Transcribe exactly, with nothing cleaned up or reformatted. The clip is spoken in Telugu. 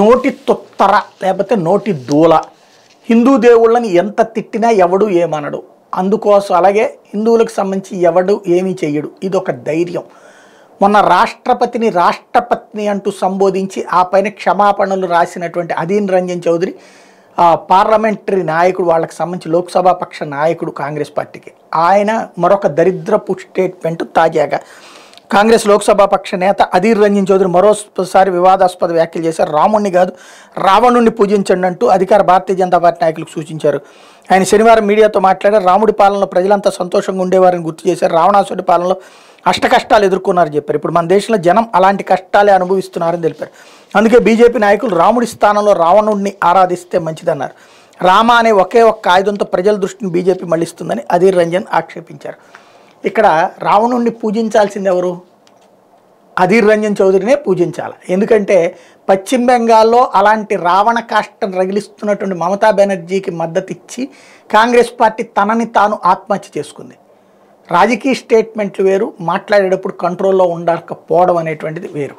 నోటి తొత్తర లేకపోతే నోటి దూల హిందూ దేవుళ్ళని ఎంత తిట్టినా ఎవడు ఏమనడు అందుకోసం అలాగే హిందువులకు సంబంధించి ఎవడు ఏమీ చేయడు ఇదొక ధైర్యం। మొన్న రాష్ట్రపతిని రాష్ట్రపత్ని అంటూ సంబోధించి ఆ పైన క్షమాపణలు రాసినటువంటి అధీన్ రంజన్ చౌదరి పార్లమెంటరీ నాయకుడు వాళ్ళకి సంబంధించి లోక్‌సభ పక్ష నాయకుడు కాంగ్రెస్ పార్టీకి ఆయన మరొక దరిద్రపు స్టేట్మెంట్ తాజాగా కాంగ్రెస్ లోక్‌సభ పక్ష నేత అధీర్ రంజన్ చౌదరి మరోసారి వివాదాస్పద వ్యాఖ్యలు చేశారు। రాముణ్ణి కాదు రావణుణ్ణి పూజించండి అంటూ అధికార భారతీయ జనతా పార్టీ నాయకులకు సూచించారు। ఆయన శనివారం మీడియాతో మాట్లాడి రాముడి పాలనలో ప్రజలంతా సంతోషంగా ఉండేవారని గుర్తు చేశారు। రావణాసుడి పాలనలో అష్ట కష్టాలు ఎదుర్కొన్నారని చెప్పారు। ఇప్పుడు మన దేశంలో జనం అలాంటి కష్టాలే అనుభవిస్తున్నారని తెలిపారు। అందుకే బీజేపీ నాయకులు రాముడి స్థానంలో రావణుడిని ఆరాధిస్తే మంచిదన్నారు। రామ అనే ఒకే ఒక్క ఆయుధంతో ప్రజల దృష్టిని బీజేపీ మళ్లిస్తుందని అధీర్ రంజన్ ఆక్షేపించారు। ఇక్కడ రావణుణ్ణి పూజించాల్సింది ఎవరు? అధీర్ రంజన్ చౌదరినే పూజించాలి। ఎందుకంటే పశ్చిమ బెంగాల్లో అలాంటి రావణ కాష్టను రగిలిస్తున్నటువంటి మమతా బెనర్జీకి మద్దతు ఇచ్చి కాంగ్రెస్ పార్టీ తనని తాను ఆత్మహత్య చేసుకుంది। రాజకీయ స్టేట్మెంట్లు వేరు, మాట్లాడేటప్పుడు కంట్రోల్లో ఉండకపోవడం అనేటువంటిది వేరు।